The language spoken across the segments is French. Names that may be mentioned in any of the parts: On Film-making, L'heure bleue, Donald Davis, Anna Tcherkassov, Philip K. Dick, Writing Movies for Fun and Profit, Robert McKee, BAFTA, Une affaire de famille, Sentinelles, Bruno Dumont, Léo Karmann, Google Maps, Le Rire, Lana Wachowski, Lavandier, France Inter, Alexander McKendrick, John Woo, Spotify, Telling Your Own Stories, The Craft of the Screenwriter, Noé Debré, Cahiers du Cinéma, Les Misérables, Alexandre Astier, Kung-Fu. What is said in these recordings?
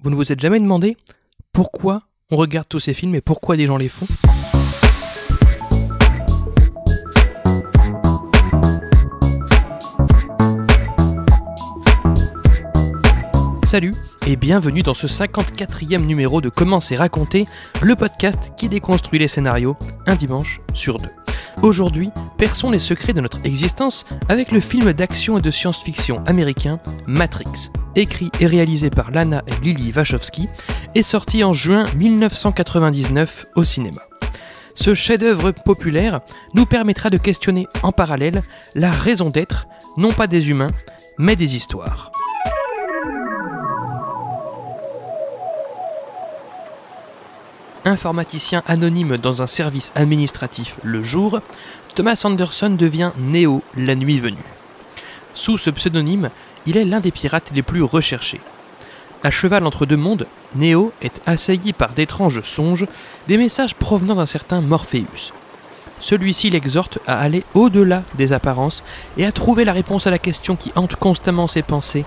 Vous ne vous êtes jamais demandé pourquoi on regarde tous ces films et pourquoi des gens les font? Salut et bienvenue dans ce 54e numéro de Comment c'est raconté, le podcast qui déconstruit les scénarios un dimanche sur deux. Aujourd'hui, perçons les secrets de notre existence avec le film d'action et de science-fiction américain Matrix, écrit et réalisé par Lana et Lily Wachowski, et sorti en juin 1999 au cinéma. Ce chef-d'œuvre populaire nous permettra de questionner en parallèle la raison d'être, non pas des humains, mais des histoires. Informaticien anonyme dans un service administratif le jour, Thomas Anderson devient Neo la nuit venue. Sous ce pseudonyme, il est l'un des pirates les plus recherchés. À cheval entre deux mondes, Neo est assailli par d'étranges songes, des messages provenant d'un certain Morpheus. Celui-ci l'exhorte à aller au-delà des apparences et à trouver la réponse à la question qui hante constamment ses pensées :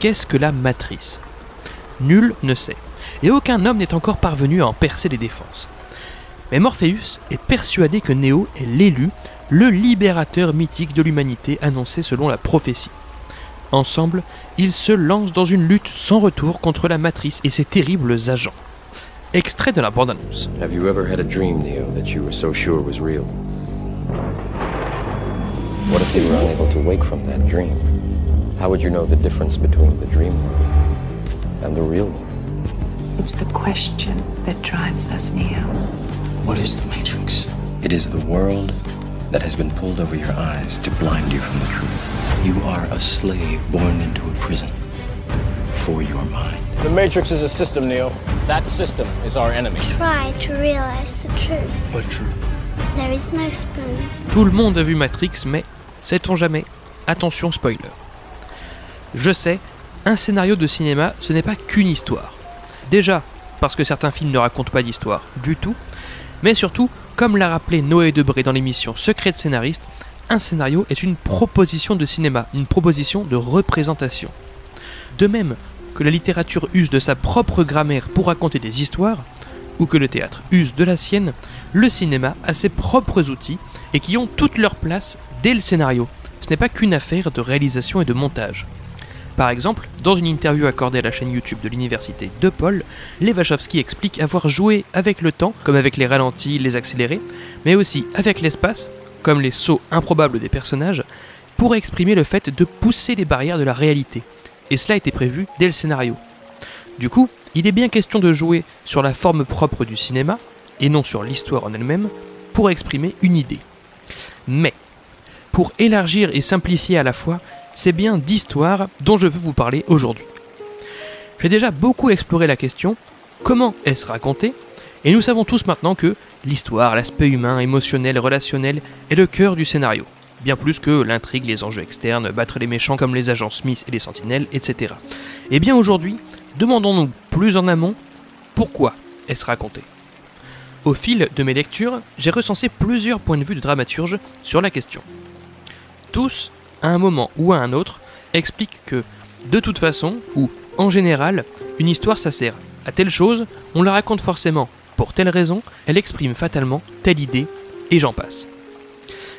qu'est-ce que la matrice ? Nul ne sait. Et aucun homme n'est encore parvenu à en percer les défenses. Mais Morpheus est persuadé que Neo est l'élu, le libérateur mythique de l'humanité annoncé selon la prophétie. Ensemble, ils se lancent dans une lutte sans retour contre la matrice et ses terribles agents. Extrait de la bande-annonce. Have you ever had a dream, Neo, that you were so sure was real? What if you were unable to wake from that dream? How would you know the difference between the dream world and the real world? It's the question that drives us, Neo. What is the Matrix? It is the world that has been pulled over your eyes to blind you from the truth. You are a slave born into a prison for your mind. The Matrix is a system, Neo. That system is our enemy. Try to realize the truth. What truth? There is no spoon. Tout le monde a vu Matrix, mais sait-on jamais? Attention spoiler. Je sais, un scénario de cinéma, ce n'est pas qu'une histoire. Déjà, parce que certains films ne racontent pas d'histoire du tout, mais surtout, comme l'a rappelé Noé Debré dans l'émission Secrets de Scénaristes, un scénario est une proposition de cinéma, une proposition de représentation. De même que la littérature use de sa propre grammaire pour raconter des histoires, ou que le théâtre use de la sienne, le cinéma a ses propres outils et qui ont toute leur place dès le scénario. Ce n'est pas qu'une affaire de réalisation et de montage. Par exemple, dans une interview accordée à la chaîne YouTube de l'université DePaul, les Wachowski expliquent avoir joué avec le temps, comme avec les ralentis, les accélérés, mais aussi avec l'espace, comme les sauts improbables des personnages, pour exprimer le fait de pousser les barrières de la réalité. Et cela était prévu dès le scénario. Du coup, il est bien question de jouer sur la forme propre du cinéma, et non sur l'histoire en elle-même, pour exprimer une idée. Mais, pour élargir et simplifier à la fois, c'est bien d'histoire dont je veux vous parler aujourd'hui. J'ai déjà beaucoup exploré la question « Comment est-ce raconté ?» et nous savons tous maintenant que l'histoire, l'aspect humain, émotionnel, relationnel est le cœur du scénario, bien plus que l'intrigue, les enjeux externes, battre les méchants comme les agents Smith et les Sentinelles, etc. Et bien aujourd'hui, demandons-nous plus en amont « Pourquoi est-ce raconté ?» Au fil de mes lectures, j'ai recensé plusieurs points de vue de dramaturges sur la question. Tous, à un moment ou à un autre, explique que, de toute façon, ou en général, une histoire ça sert à telle chose, on la raconte forcément pour telle raison, elle exprime fatalement telle idée, et j'en passe.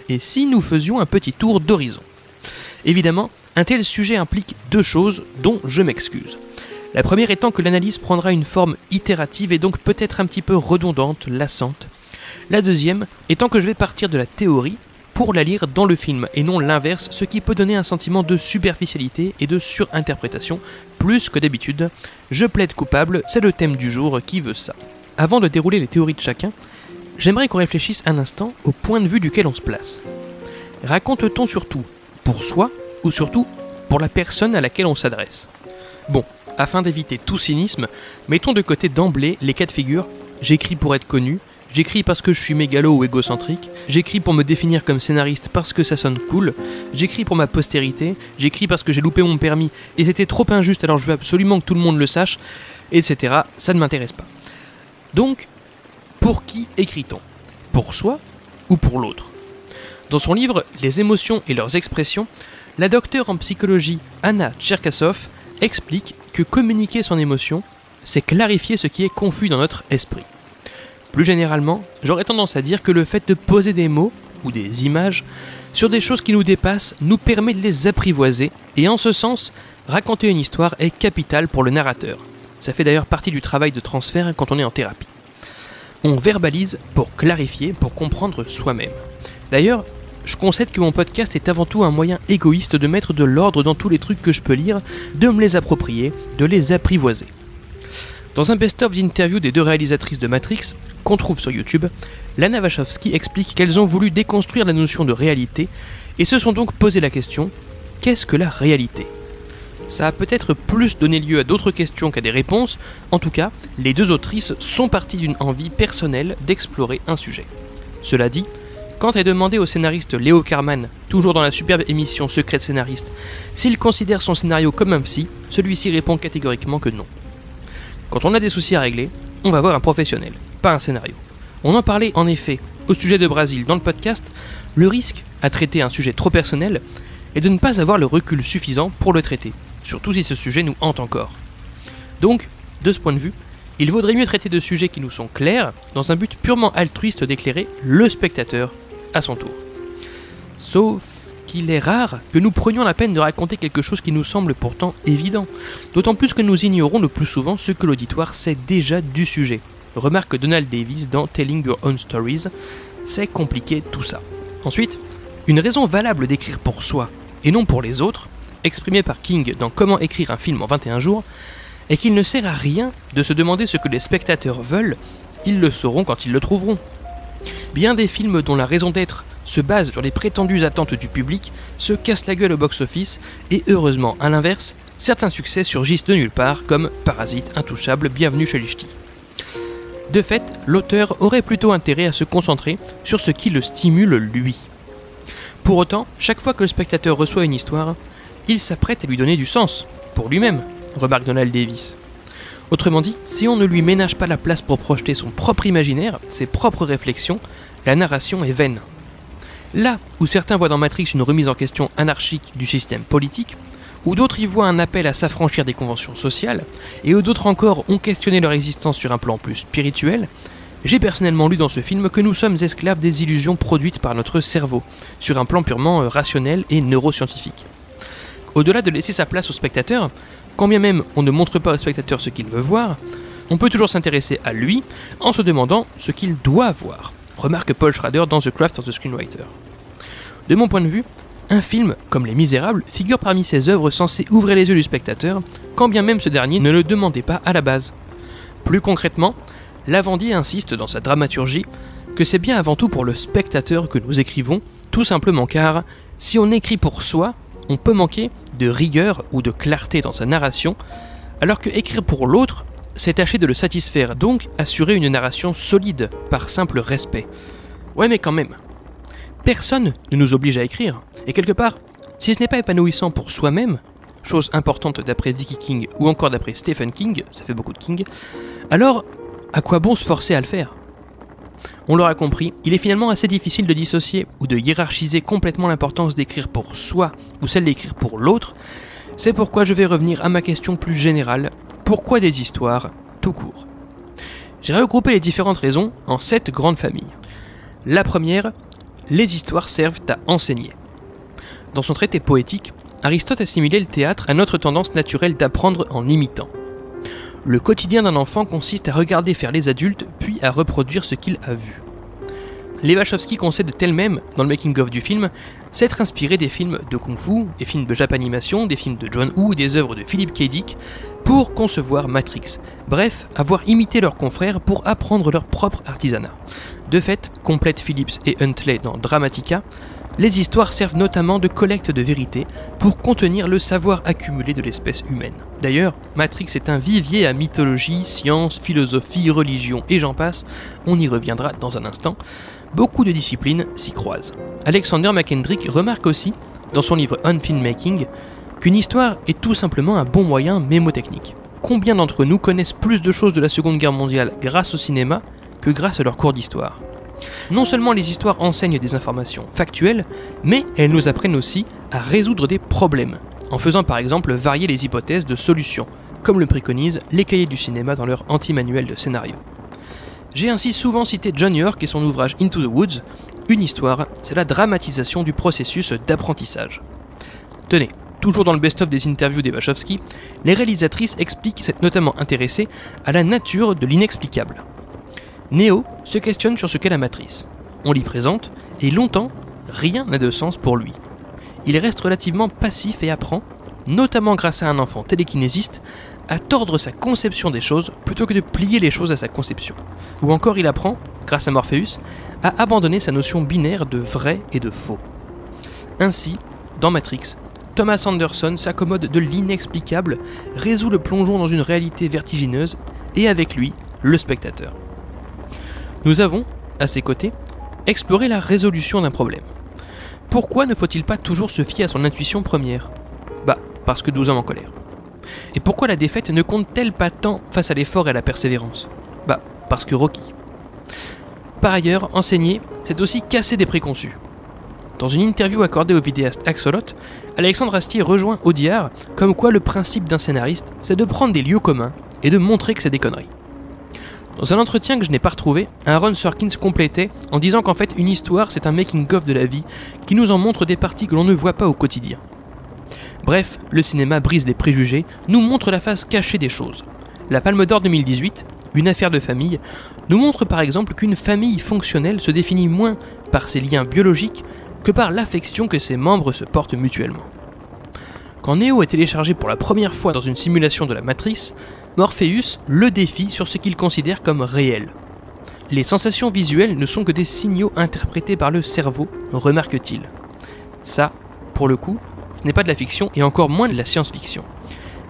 Et si nous faisions un petit tour d'horizon? Évidemment, un tel sujet implique deux choses dont je m'excuse. La première étant que l'analyse prendra une forme itérative et donc peut-être un petit peu redondante, lassante. La deuxième étant que je vais partir de la théorie, pour la lire dans le film, et non l'inverse, ce qui peut donner un sentiment de superficialité et de surinterprétation, plus que d'habitude. Je plaide coupable, c'est le thème du jour qui veut ça. Avant de dérouler les théories de chacun, j'aimerais qu'on réfléchisse un instant au point de vue duquel on se place. Raconte-t-on surtout pour soi, ou surtout pour la personne à laquelle on s'adresse? Bon, afin d'éviter tout cynisme, mettons de côté d'emblée les cas de figure « j'écris pour être connu », j'écris parce que je suis mégalo ou égocentrique, j'écris pour me définir comme scénariste parce que ça sonne cool, j'écris pour ma postérité, j'écris parce que j'ai loupé mon permis et c'était trop injuste alors je veux absolument que tout le monde le sache, etc. Ça ne m'intéresse pas. Donc, pour qui écrit-on? Pour soi ou pour l'autre? Dans son livre « Les émotions et leurs expressions », la docteure en psychologie Anna Tcherkassov explique que communiquer son émotion, c'est clarifier ce qui est confus dans notre esprit. Plus généralement, j'aurais tendance à dire que le fait de poser des mots, ou des images, sur des choses qui nous dépassent nous permet de les apprivoiser, et en ce sens, raconter une histoire est capital pour le narrateur. Ça fait d'ailleurs partie du travail de transfert quand on est en thérapie. On verbalise pour clarifier, pour comprendre soi-même. D'ailleurs, je concède que mon podcast est avant tout un moyen égoïste de mettre de l'ordre dans tous les trucs que je peux lire, de me les approprier, de les apprivoiser. Dans un best-of d'interview des deux réalisatrices de Matrix, qu'on trouve sur YouTube, Lana Wachowski explique qu'elles ont voulu déconstruire la notion de réalité et se sont donc posé la question « Qu'est-ce que la réalité ?» Ça a peut-être plus donné lieu à d'autres questions qu'à des réponses, en tout cas, les deux autrices sont parties d'une envie personnelle d'explorer un sujet. Cela dit, quand est demandé au scénariste Léo Karmann, toujours dans la superbe émission Secrets de Scénaristes, s'il considère son scénario comme un psy, celui-ci répond catégoriquement que non. Quand on a des soucis à régler, on va voir un professionnel, pas un scénario. On en parlait en effet au sujet de Brasil dans le podcast, le risque à traiter un sujet trop personnel est de ne pas avoir le recul suffisant pour le traiter, surtout si ce sujet nous hante encore. Donc, de ce point de vue, il vaudrait mieux traiter de sujets qui nous sont clairs dans un but purement altruiste d'éclairer le spectateur à son tour. Sauf qu'il est rare que nous prenions la peine de raconter quelque chose qui nous semble pourtant évident, d'autant plus que nous ignorons le plus souvent ce que l'auditoire sait déjà du sujet. Remarque Donald Davis dans Telling Your Own Stories, c'est compliqué tout ça. Ensuite, une raison valable d'écrire pour soi, et non pour les autres, exprimée par King dans Comment écrire un film en 21 jours, est qu'il ne sert à rien de se demander ce que les spectateurs veulent, ils le sauront quand ils le trouveront. Bien des films dont la raison d'être se base sur les prétendues attentes du public se cassent la gueule au box-office et heureusement, à l'inverse, certains succès surgissent de nulle part comme Parasite, Intouchable, Bienvenue chez les Ch'tis. De fait, l'auteur aurait plutôt intérêt à se concentrer sur ce qui le stimule lui. Pour autant, chaque fois que le spectateur reçoit une histoire, il s'apprête à lui donner du sens, pour lui-même, remarque Donald Davis. Autrement dit, si on ne lui ménage pas la place pour projeter son propre imaginaire, ses propres réflexions, la narration est vaine. Là où certains voient dans Matrix une remise en question anarchique du système politique, où d'autres y voient un appel à s'affranchir des conventions sociales, et où d'autres encore ont questionné leur existence sur un plan plus spirituel, j'ai personnellement lu dans ce film que nous sommes esclaves des illusions produites par notre cerveau, sur un plan purement rationnel et neuroscientifique. Au-delà de laisser sa place au spectateur, quand bien même on ne montre pas au spectateur ce qu'il veut voir, on peut toujours s'intéresser à lui en se demandant ce qu'il doit voir, remarque Paul Schrader dans The Craft of the Screenwriter. De mon point de vue, un film comme Les Misérables figure parmi ces œuvres censées ouvrir les yeux du spectateur, quand bien même ce dernier ne le demandait pas à la base. Plus concrètement, Lavandier insiste dans sa dramaturgie que c'est bien avant tout pour le spectateur que nous écrivons, tout simplement car si on écrit pour soi, on peut manquer de rigueur ou de clarté dans sa narration, alors que écrire pour l'autre, c'est tâcher de le satisfaire, donc assurer une narration solide, par simple respect. Ouais mais quand même, personne ne nous oblige à écrire, et quelque part, si ce n'est pas épanouissant pour soi-même, chose importante d'après Vicky King ou encore d'après Stephen King, ça fait beaucoup de King, alors à quoi bon se forcer à le faire ? On l'aura compris, il est finalement assez difficile de dissocier ou de hiérarchiser complètement l'importance d'écrire pour soi ou celle d'écrire pour l'autre, c'est pourquoi je vais revenir à ma question plus générale, pourquoi des histoires tout court ? J'ai regroupé les différentes raisons en 7 grandes familles. La première, les histoires servent à enseigner. Dans son traité poétique, Aristote assimilait le théâtre à notre tendance naturelle d'apprendre en imitant. Le quotidien d'un enfant consiste à regarder faire les adultes, puis à reproduire ce qu'il a vu. Les Wachowski concèdent elles-mêmes, dans le making-of du film, s'être inspirées des films de Kung-Fu, des films de Japanimation, des films de John Woo, des œuvres de Philip K. Dick, pour concevoir Matrix. Bref, avoir imité leurs confrères pour apprendre leur propre artisanat. De fait, complète Phillips et Huntley dans Dramatica, les histoires servent notamment de collecte de vérité pour contenir le savoir accumulé de l'espèce humaine. D'ailleurs, Matrix est un vivier à mythologie, science, philosophie, religion et j'en passe, on y reviendra dans un instant, beaucoup de disciplines s'y croisent. Alexander McKendrick remarque aussi, dans son livre On Film-making, qu'une histoire est tout simplement un bon moyen mémotechnique. Combien d'entre nous connaissent plus de choses de la Seconde Guerre mondiale grâce au cinéma que grâce à leur cours d'histoire ? Non seulement les histoires enseignent des informations factuelles, mais elles nous apprennent aussi à résoudre des problèmes, en faisant par exemple varier les hypothèses de solutions, comme le préconisent les cahiers du cinéma dans leur anti-manuel de scénario. J'ai ainsi souvent cité John York et son ouvrage Into the Woods. Une histoire, c'est la dramatisation du processus d'apprentissage. Tenez, toujours dans le best-of des interviews des Wachowski, les réalisatrices expliquent s'être notamment intéressées à la nature de l'inexplicable. Neo se questionne sur ce qu'est la matrice. On l'y présente, et longtemps, rien n'a de sens pour lui. Il reste relativement passif et apprend, notamment grâce à un enfant télékinésiste, à tordre sa conception des choses plutôt que de plier les choses à sa conception. Ou encore il apprend, grâce à Morpheus, à abandonner sa notion binaire de vrai et de faux. Ainsi, dans Matrix, Thomas Anderson s'accommode de l'inexplicable, résout le plongeon dans une réalité vertigineuse, et avec lui, le spectateur. Nous avons, à ses côtés, exploré la résolution d'un problème. Pourquoi ne faut-il pas toujours se fier à son intuition première ? Bah, parce que 12 hommes en colère. Et pourquoi la défaite ne compte-t-elle pas tant face à l'effort et à la persévérance ? Bah, parce que Rocky. Par ailleurs, enseigner, c'est aussi casser des préconçus. Dans une interview accordée au vidéaste Axolot, Alexandre Astier rejoint Audiard comme quoi le principe d'un scénariste, c'est de prendre des lieux communs et de montrer que c'est des conneries. Dans un entretien que je n'ai pas retrouvé, un Aaron Sorkin complétait en disant qu'en fait une histoire c'est un making-of de la vie qui nous en montre des parties que l'on ne voit pas au quotidien. Bref, le cinéma brise les préjugés, nous montre la face cachée des choses. La Palme d'Or 2018, Une affaire de famille, nous montre par exemple qu'une famille fonctionnelle se définit moins par ses liens biologiques que par l'affection que ses membres se portent mutuellement. Quand Neo est téléchargé pour la première fois dans une simulation de la matrice, Morpheus le défie sur ce qu'il considère comme réel. Les sensations visuelles ne sont que des signaux interprétés par le cerveau, remarque-t-il. Ça, pour le coup, ce n'est pas de la fiction et encore moins de la science-fiction.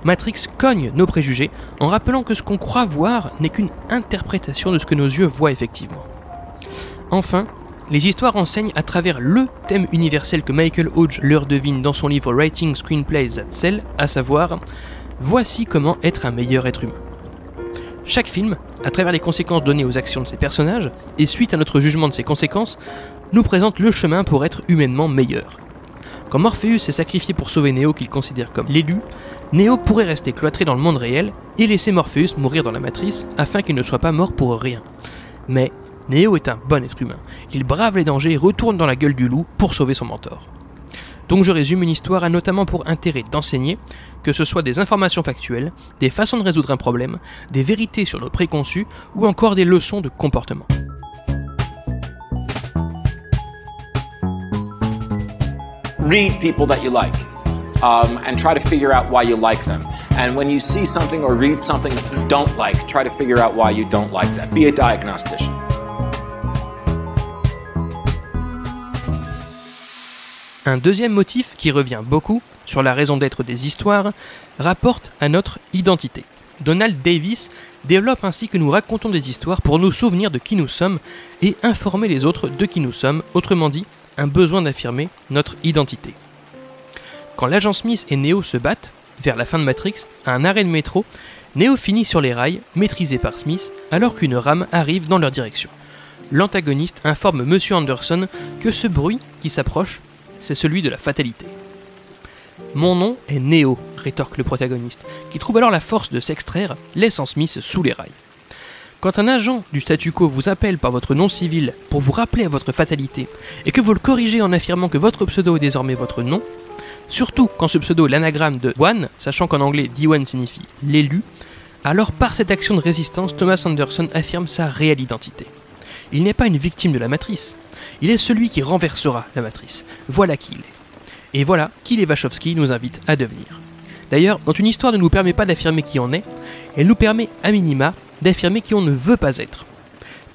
Matrix cogne nos préjugés en rappelant que ce qu'on croit voir n'est qu'une interprétation de ce que nos yeux voient effectivement. Enfin, les histoires enseignent à travers le thème universel que Michael Hodge leur devine dans son livre Writing Screenplays That Sell, à savoir « Voici comment être un meilleur être humain ». Chaque film, à travers les conséquences données aux actions de ses personnages, et suite à notre jugement de ces conséquences, nous présente le chemin pour être humainement meilleur. Quand Morpheus s'est sacrifié pour sauver Neo qu'il considère comme l'élu, Neo pourrait rester cloîtré dans le monde réel et laisser Morpheus mourir dans la matrice afin qu'il ne soit pas mort pour rien. Mais Neo est un bon être humain, il brave les dangers et retourne dans la gueule du loup pour sauver son mentor. Donc je résume, une histoire a notamment pour intérêt d'enseigner, que ce soit des informations factuelles, des façons de résoudre un problème, des vérités sur nos préconçus ou encore des leçons de comportement. Read people that you like and try to figure out why you like them. And when you see something or read something that you don't like, try to figure out why you don't like that. Be a diagnostician. Un deuxième motif qui revient beaucoup sur la raison d'être des histoires rapporte à notre identité. Donald Davis développe ainsi que nous racontons des histoires pour nous souvenir de qui nous sommes et informer les autres de qui nous sommes, autrement dit, un besoin d'affirmer notre identité. Quand l'agent Smith et Neo se battent, vers la fin de Matrix, à un arrêt de métro, Neo finit sur les rails, maîtrisé par Smith, alors qu'une rame arrive dans leur direction. L'antagoniste informe Monsieur Anderson que ce bruit qui s'approche, c'est celui de la fatalité. « Mon nom est Neo », rétorque le protagoniste, qui trouve alors la force de s'extraire, laissant Smith sous les rails. Quand un agent du statu quo vous appelle par votre nom civil pour vous rappeler à votre fatalité et que vous le corrigez en affirmant que votre pseudo est désormais votre nom, surtout quand ce pseudo est l'anagramme de One, sachant qu'en anglais D1 signifie l'élu, alors par cette action de résistance, Thomas Anderson affirme sa réelle identité. Il n'est pas une victime de la matrice, il est celui qui renversera la matrice. Voilà qui il est. Et voilà qui les Wachowski nous invitent à devenir. D'ailleurs, quand une histoire ne nous permet pas d'affirmer qui on est, elle nous permet à minima d'affirmer qui on ne veut pas être.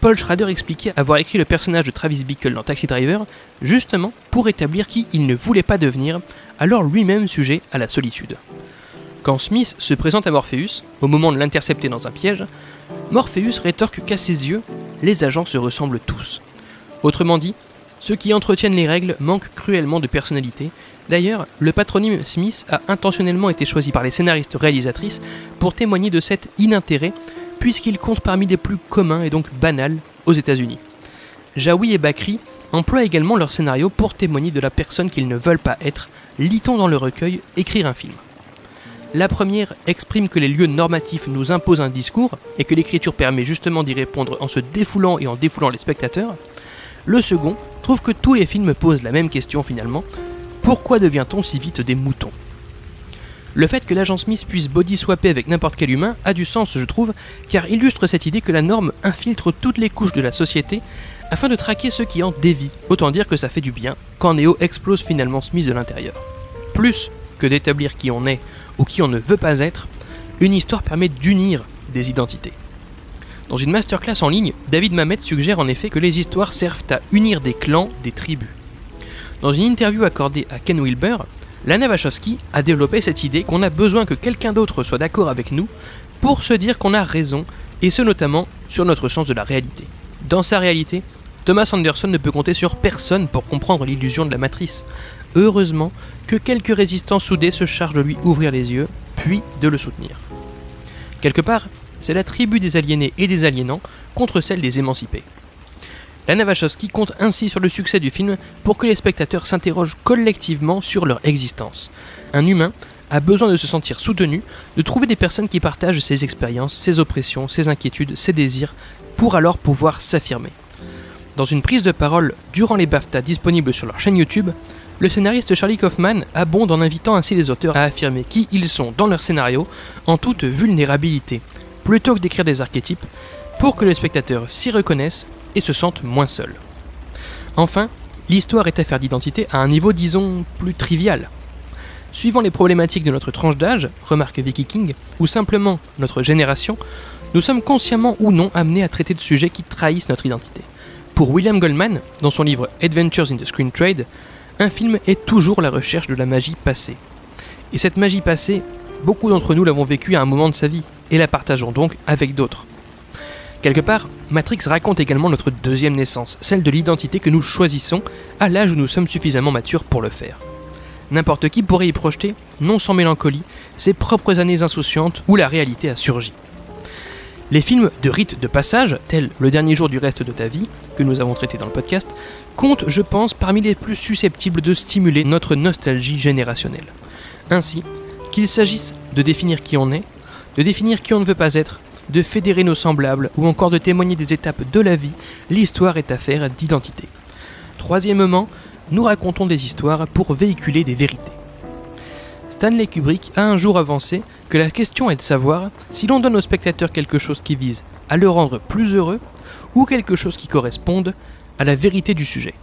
Paul Schrader expliquait avoir écrit le personnage de Travis Bickle dans Taxi Driver, justement pour établir qui il ne voulait pas devenir, alors lui-même sujet à la solitude. Quand Smith se présente à Morpheus, au moment de l'intercepter dans un piège, Morpheus rétorque qu'à ses yeux, les agents se ressemblent tous. Autrement dit, ceux qui entretiennent les règles manquent cruellement de personnalité. D'ailleurs, le patronyme Smith a intentionnellement été choisi par les scénaristes réalisatrices pour témoigner de cet inintérêt, puisqu'il compte parmi les plus communs et donc banals aux États-Unis. Jaoui et Bakri emploient également leur scénario pour témoigner de la personne qu'ils ne veulent pas être, lit-on dans le recueil « Écrire un film ». La première exprime que les lieux normatifs nous imposent un discours et que l'écriture permet justement d'y répondre en se défoulant et en défoulant les spectateurs. Le second trouve que tous les films posent la même question finalement, pourquoi devient-on si vite des moutons ? Le fait que l'agent Smith puisse body-swapper avec n'importe quel humain a du sens, je trouve, car illustre cette idée que la norme infiltre toutes les couches de la société afin de traquer ceux qui en dévient, autant dire que ça fait du bien quand Neo explose finalement Smith de l'intérieur. Plus que d'établir qui on est ou qui on ne veut pas être, une histoire permet d'unir des identités. Dans une masterclass en ligne, David Mamet suggère en effet que les histoires servent à unir des clans, des tribus. Dans une interview accordée à Ken Wilber, Lana Wachowski a développé cette idée qu'on a besoin que quelqu'un d'autre soit d'accord avec nous pour se dire qu'on a raison, et ce notamment sur notre sens de la réalité. Dans sa réalité, Thomas Anderson ne peut compter sur personne pour comprendre l'illusion de la matrice. Heureusement que quelques résistants soudés se chargent de lui ouvrir les yeux, puis de le soutenir. Quelque part, c'est la tribu des aliénés et des aliénants contre celle des émancipés. Lana Wachowski compte ainsi sur le succès du film pour que les spectateurs s'interrogent collectivement sur leur existence. Un humain a besoin de se sentir soutenu, de trouver des personnes qui partagent ses expériences, ses oppressions, ses inquiétudes, ses désirs, pour alors pouvoir s'affirmer. Dans une prise de parole durant les BAFTA disponibles sur leur chaîne YouTube, le scénariste Charlie Kaufman abonde en invitant ainsi les auteurs à affirmer qui ils sont dans leur scénario en toute vulnérabilité, plutôt que d'écrire des archétypes, pour que le spectateur s'y reconnaisse et se sentent moins seuls. Enfin, l'histoire est affaire d'identité à un niveau, disons, plus trivial. Suivant les problématiques de notre tranche d'âge, remarque Vicky King, ou simplement notre génération, nous sommes consciemment ou non amenés à traiter de sujets qui trahissent notre identité. Pour William Goldman, dans son livre Adventures in the Screen Trade, un film est toujours la recherche de la magie passée. Et cette magie passée, beaucoup d'entre nous l'avons vécue à un moment de sa vie, et la partageons donc avec d'autres. Quelque part, Matrix raconte également notre deuxième naissance, celle de l'identité que nous choisissons à l'âge où nous sommes suffisamment matures pour le faire. N'importe qui pourrait y projeter, non sans mélancolie, ses propres années insouciantes où la réalité a surgi. Les films de rites de passage, tels Le dernier jour du reste de ta vie, que nous avons traité dans le podcast, comptent, je pense, parmi les plus susceptibles de stimuler notre nostalgie générationnelle. Ainsi, qu'il s'agisse de définir qui on est, de définir qui on ne veut pas être, de fédérer nos semblables ou encore de témoigner des étapes de la vie, l'histoire est affaire d'identité. Troisièmement, nous racontons des histoires pour véhiculer des vérités. Stanley Kubrick a un jour avancé que la question est de savoir si l'on donne aux spectateurs quelque chose qui vise à le rendre plus heureux ou quelque chose qui corresponde à la vérité du sujet.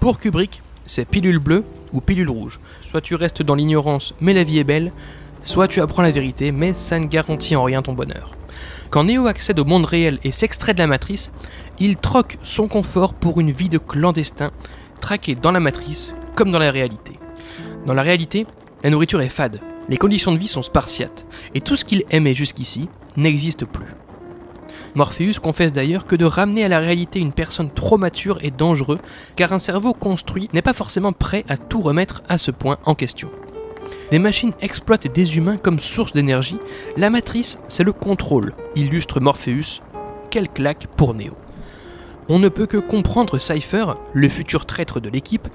Pour Kubrick, c'est pilule bleue ou pilule rouge. Soit tu restes dans l'ignorance mais la vie est belle, soit tu apprends la vérité mais ça ne garantit en rien ton bonheur. Quand Neo accède au monde réel et s'extrait de la matrice, il troque son confort pour une vie de clandestin, traqué dans la matrice comme dans la réalité. Dans la réalité, la nourriture est fade, les conditions de vie sont spartiates, et tout ce qu'il aimait jusqu'ici n'existe plus. Morpheus confesse d'ailleurs que de ramener à la réalité une personne trop mature est dangereux, car un cerveau construit n'est pas forcément prêt à tout remettre à ce point en question. Des machines exploitent des humains comme source d'énergie, la matrice c'est le contrôle, illustre Morpheus, quelle claque pour Neo. On ne peut que comprendre Cypher, le futur traître de l'équipe,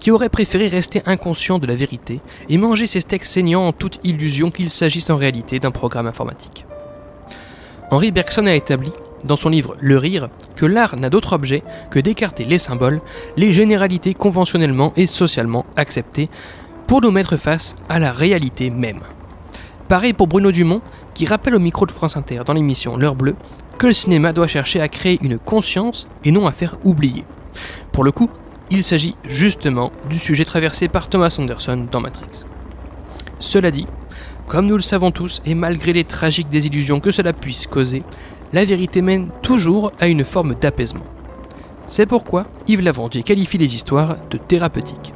qui aurait préféré rester inconscient de la vérité et manger ses steaks saignants en toute illusion qu'il s'agisse en réalité d'un programme informatique. Henri Bergson a établi, dans son livre Le Rire, que l'art n'a d'autre objet que d'écarter les symboles, les généralités conventionnellement et socialement acceptées, pour nous mettre face à la réalité même. Pareil pour Bruno Dumont, qui rappelle au micro de France Inter dans l'émission L'heure bleue, que le cinéma doit chercher à créer une conscience et non à faire oublier. Pour le coup, il s'agit justement du sujet traversé par Thomas Anderson dans Matrix. Cela dit, comme nous le savons tous, et malgré les tragiques désillusions que cela puisse causer, la vérité mène toujours à une forme d'apaisement. C'est pourquoi Yves Lavandier qualifie les histoires de thérapeutiques.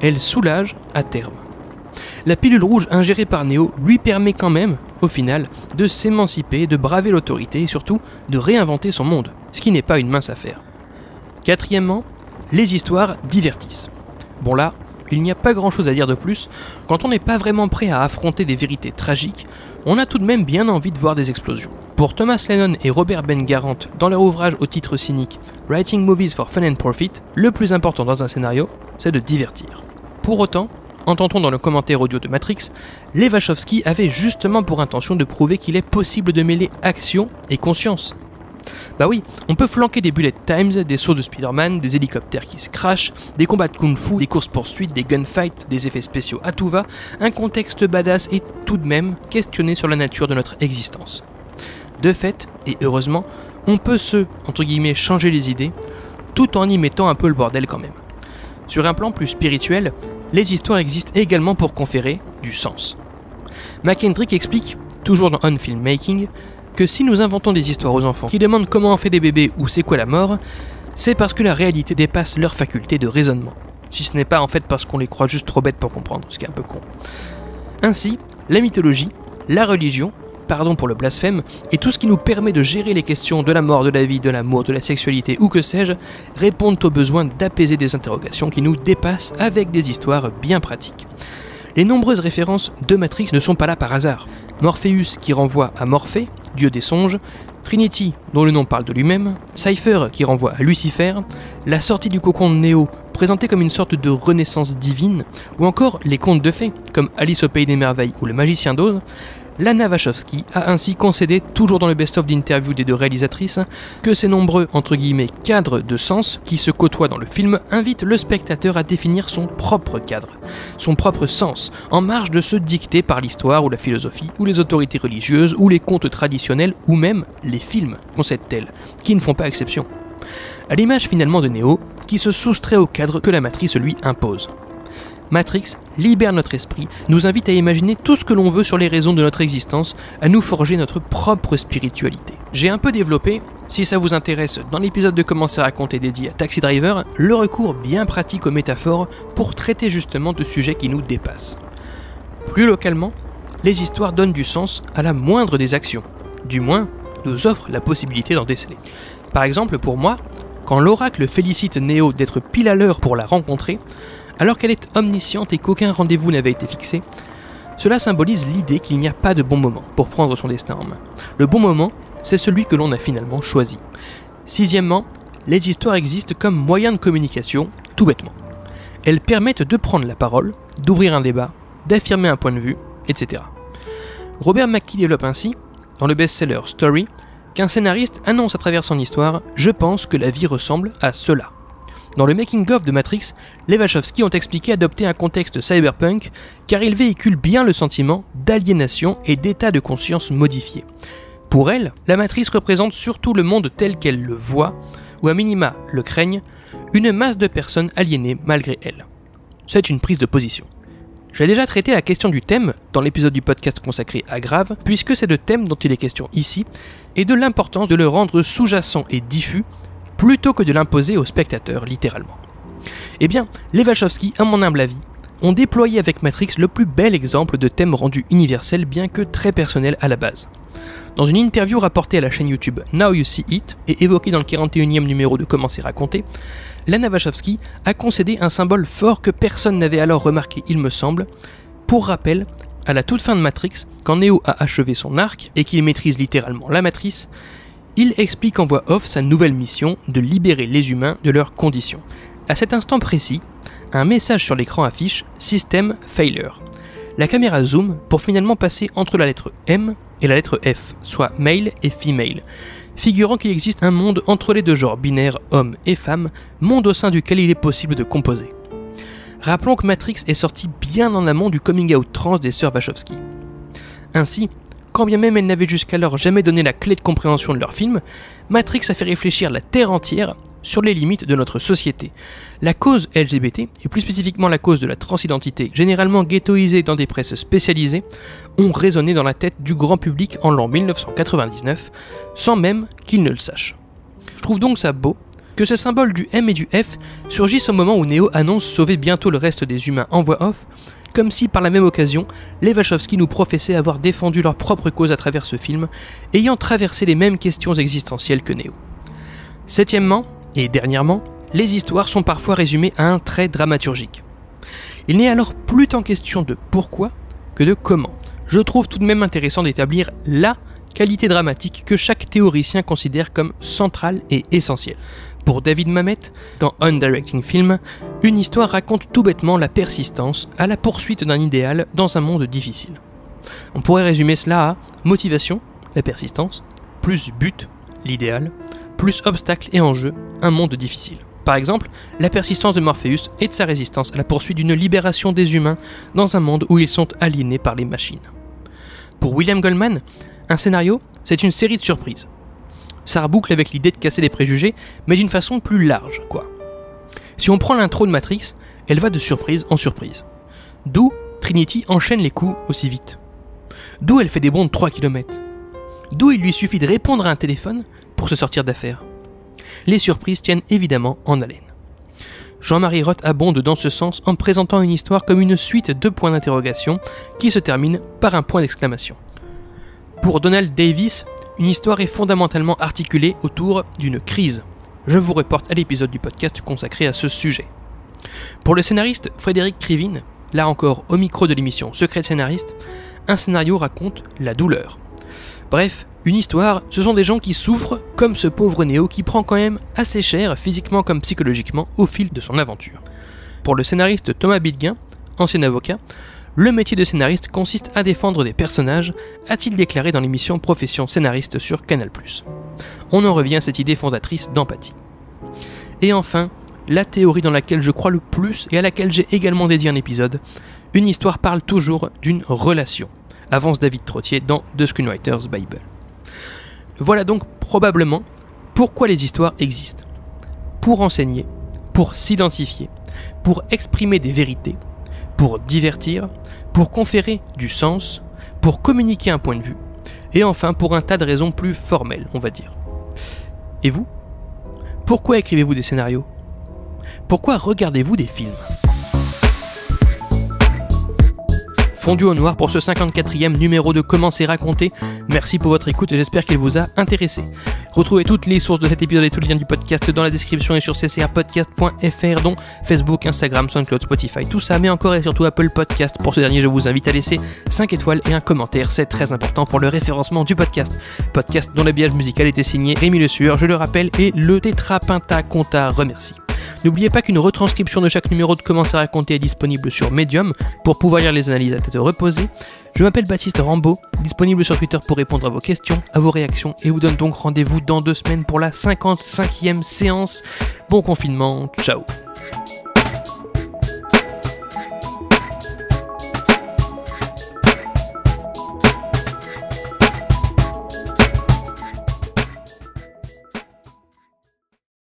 Elle soulage à terme. La pilule rouge ingérée par Neo lui permet quand même, au final, de s'émanciper, de braver l'autorité et surtout de réinventer son monde, ce qui n'est pas une mince affaire. Quatrièmement, les histoires divertissent. Bon là, il n'y a pas grand chose à dire de plus, quand on n'est pas vraiment prêt à affronter des vérités tragiques, on a tout de même bien envie de voir des explosions. Pour Thomas Lennon et Robert Ben Garant dans leur ouvrage au titre cynique Writing Movies for Fun and Profit, le plus important dans un scénario, c'est de divertir. Pour autant, entend-on dans le commentaire audio de Matrix, les Wachowski avaient justement pour intention de prouver qu'il est possible de mêler action et conscience. Bah oui, on peut flanquer des bullet times, des sauts de Spider-Man, des hélicoptères qui se crashent, des combats de Kung-Fu, des courses-poursuites, des gunfights, des effets spéciaux à tout va, un contexte badass et tout de même questionner sur la nature de notre existence. De fait, et heureusement, on peut se, entre guillemets, changer les idées, tout en y mettant un peu le bordel quand même. Sur un plan plus spirituel, les histoires existent également pour conférer du sens. McKendrick explique, toujours dans On Film-making, que si nous inventons des histoires aux enfants qui demandent comment on fait des bébés ou c'est quoi la mort, c'est parce que la réalité dépasse leur faculté de raisonnement. Si ce n'est pas en fait parce qu'on les croit juste trop bêtes pour comprendre, ce qui est un peu con. Ainsi, la mythologie, la religion, pardon pour le blasphème, et tout ce qui nous permet de gérer les questions de la mort, de la vie, de l'amour, de la sexualité ou que sais-je, répondent au besoin d'apaiser des interrogations qui nous dépassent avec des histoires bien pratiques. Les nombreuses références de Matrix ne sont pas là par hasard. Morpheus qui renvoie à Morphée, dieu des songes, Trinity, dont le nom parle de lui-même, Cypher, qui renvoie à Lucifer, la sortie du cocon de Neo, présentée comme une sorte de renaissance divine, ou encore les contes de fées, comme Alice au Pays des Merveilles ou Le Magicien d'Oz, Lana Wachowski a ainsi concédé, toujours dans le best-of d'interview des deux réalisatrices, que ces nombreux, entre guillemets, cadres de sens qui se côtoient dans le film invitent le spectateur à définir son propre cadre, son propre sens, en marge de ceux dictés par l'histoire ou la philosophie, ou les autorités religieuses, ou les contes traditionnels, ou même les films, concèdent-elles, qui ne font pas exception. À l'image finalement de Neo, qui se soustrait au cadre que la matrice lui impose. Matrix libère notre esprit, nous invite à imaginer tout ce que l'on veut sur les raisons de notre existence, à nous forger notre propre spiritualité. J'ai un peu développé, si ça vous intéresse, dans l'épisode de Comment c'est raconté dédié à Taxi Driver, le recours bien pratique aux métaphores pour traiter justement de sujets qui nous dépassent. Plus localement, les histoires donnent du sens à la moindre des actions, du moins nous offrent la possibilité d'en déceler. Par exemple pour moi, quand l'oracle félicite Neo d'être pile à l'heure pour la rencontrer, alors qu'elle est omnisciente et qu'aucun rendez-vous n'avait été fixé, cela symbolise l'idée qu'il n'y a pas de bon moment pour prendre son destin en main. Le bon moment, c'est celui que l'on a finalement choisi. Sixièmement, les histoires existent comme moyen de communication, tout bêtement. Elles permettent de prendre la parole, d'ouvrir un débat, d'affirmer un point de vue, etc. Robert McKee développe ainsi, dans le best-seller Story, qu'un scénariste annonce à travers son histoire « Je pense que la vie ressemble à cela ». Dans le making-of de Matrix, les Wachowski ont expliqué adopter un contexte cyberpunk car il véhicule bien le sentiment d'aliénation et d'état de conscience modifié. Pour elles, la matrice représente surtout le monde tel qu'elles le voient, ou à minima le craignent, une masse de personnes aliénées malgré elles. C'est une prise de position. J'ai déjà traité la question du thème dans l'épisode du podcast consacré à Grave, puisque c'est de thème dont il est question ici, et de l'importance de le rendre sous-jacent et diffus, plutôt que de l'imposer aux spectateurs, littéralement. Eh bien, les Wachowski, à mon humble avis, ont déployé avec Matrix le plus bel exemple de thème rendu universel bien que très personnel à la base. Dans une interview rapportée à la chaîne YouTube Now You See It, et évoquée dans le 41e numéro de Comment c'est raconté, Lana Wachowski a concédé un symbole fort que personne n'avait alors remarqué, il me semble. Pour rappel, à la toute fin de Matrix, quand Neo a achevé son arc, et qu'il maîtrise littéralement la matrice, il explique en voix off sa nouvelle mission de libérer les humains de leurs conditions. À cet instant précis, un message sur l'écran affiche « System Failure ». La caméra zoom pour finalement passer entre la lettre M et la lettre F, soit male et female, figurant qu'il existe un monde entre les deux genres binaires hommes et femmes, monde au sein duquel il est possible de composer. Rappelons que Matrix est sorti bien en amont du coming out trans des sœurs Wachowski. Ainsi, quand bien même elles n'avaient jusqu'alors jamais donné la clé de compréhension de leur film, Matrix a fait réfléchir la Terre entière sur les limites de notre société. La cause LGBT, et plus spécifiquement la cause de la transidentité, généralement ghettoisée dans des presses spécialisées, ont résonné dans la tête du grand public en l'an 1999, sans même qu'ils ne le sachent. Je trouve donc ça beau que ce symbole du M et du F surgisse au moment où Neo annonce sauver bientôt le reste des humains en voix off, comme si par la même occasion, les Wachowski nous professaient avoir défendu leur propre cause à travers ce film, ayant traversé les mêmes questions existentielles que Neo. Septièmement, et dernièrement, les histoires sont parfois résumées à un trait dramaturgique. Il n'est alors plus tant question de pourquoi que de comment. Je trouve tout de même intéressant d'établir la qualité dramatique que chaque théoricien considère comme centrale et essentielle. Pour David Mamet, dans On Directing Film, une histoire raconte tout bêtement la persistance à la poursuite d'un idéal dans un monde difficile. On pourrait résumer cela à motivation, la persistance, plus but, l'idéal, plus obstacles et enjeux, un monde difficile. Par exemple, la persistance de Morpheus et de sa résistance à la poursuite d'une libération des humains dans un monde où ils sont aliénés par les machines. Pour William Goldman, un scénario, c'est une série de surprises. Ça reboucle avec l'idée de casser les préjugés, mais d'une façon plus large, quoi. Si on prend l'intro de Matrix, elle va de surprise en surprise. D'où Trinity enchaîne les coups aussi vite. D'où elle fait des bonds de 3 km. D'où il lui suffit de répondre à un téléphone pour se sortir d'affaire. Les surprises tiennent évidemment en haleine. Jean-Marie Roth abonde dans ce sens en présentant une histoire comme une suite de points d'interrogation qui se termine par un point d'exclamation. Pour Donald Davis, une histoire est fondamentalement articulée autour d'une crise. Je vous reporte à l'épisode du podcast consacré à ce sujet. Pour le scénariste Frédéric Crivine, là encore au micro de l'émission Secrets de Scénaristes, un scénario raconte la douleur. Bref, une histoire, ce sont des gens qui souffrent, comme ce pauvre Neo qui prend quand même assez cher, physiquement comme psychologiquement, au fil de son aventure. Pour le scénariste Thomas Bilguin, ancien avocat, le métier de scénariste consiste à défendre des personnages, a-t-il déclaré dans l'émission Profession scénariste sur Canal+. On en revient à cette idée fondatrice d'empathie. Et enfin, la théorie dans laquelle je crois le plus et à laquelle j'ai également dédié un épisode, une histoire parle toujours d'une relation, avance David Trottier dans The Screenwriter's Bible. Voilà donc probablement pourquoi les histoires existent. Pour enseigner, pour s'identifier, pour exprimer des vérités, pour divertir, pour conférer du sens, pour communiquer un point de vue, et enfin pour un tas de raisons plus formelles, on va dire. Et vous? Pourquoi écrivez-vous des scénarios? Pourquoi regardez-vous des films? Fondu au noir pour ce 54e numéro de Comment c'est raconté, merci pour votre écoute et j'espère qu'il vous a intéressé. Retrouvez toutes les sources de cet épisode et tous les liens du podcast dans la description et sur cca-podcast.fr dont Facebook, Instagram, Soundcloud, Spotify, tout ça, mais encore et surtout Apple Podcast. Pour ce dernier, je vous invite à laisser 5 étoiles et un commentaire, c'est très important pour le référencement du podcast. Podcast dont l'habillage musical était signé Rémi Le Sueur, je le rappelle, et le tétrapentaconta remercie. N'oubliez pas qu'une retranscription de chaque numéro de Comment c'est raconté est disponible sur Medium pour pouvoir lire les analyses à tête reposée. Je m'appelle Baptiste Rambaud, disponible sur Twitter pour répondre à vos questions, à vos réactions et vous donne donc rendez-vous dans 2 semaines pour la 55e séance. Bon confinement, ciao.